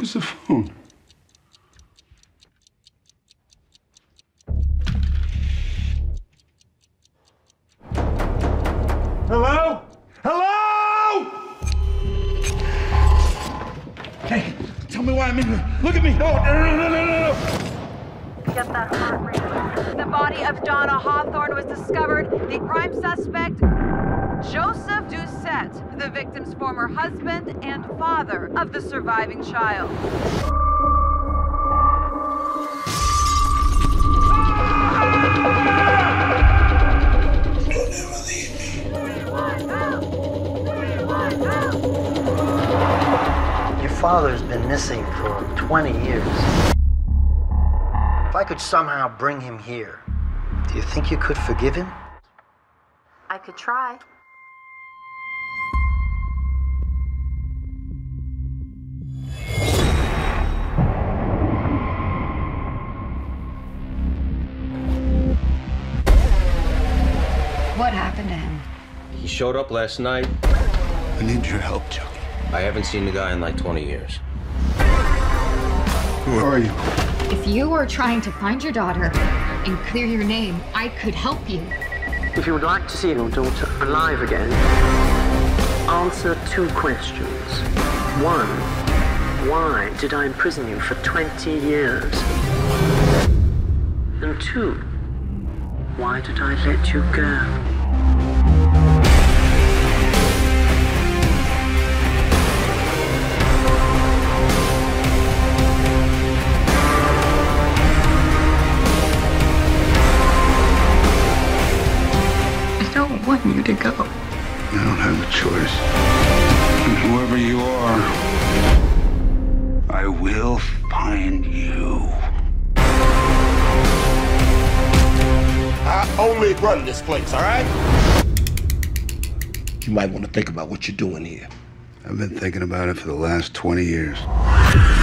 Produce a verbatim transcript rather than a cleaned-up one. Where's the phone? Hello? Hello? Hey, tell me why I'm in here. Look at me. No, no, no, no, no, no. Get that heart rate. The body of Donna Hawthorne was discovered. The prime suspect, Joseph Doucette, the victim's former husband and father of the surviving child. Your father's been missing for twenty years. If I could somehow bring him here, do you think you could forgive him? I could try. What happened to him? He showed up last night. I need your help, Chuck. I haven't seen the guy in like twenty years. Who are you? If you were trying to find your daughter and clear your name, I could help you. If you would like to see your daughter alive again, answer two questions. One, why did I imprison you for twenty years? And two, why did I let you go? I want you to go. I don't have a choice. And whoever you are, I will find you. I only run this place, all right? You might want to think about what you're doing here. I've been thinking about it for the last twenty years.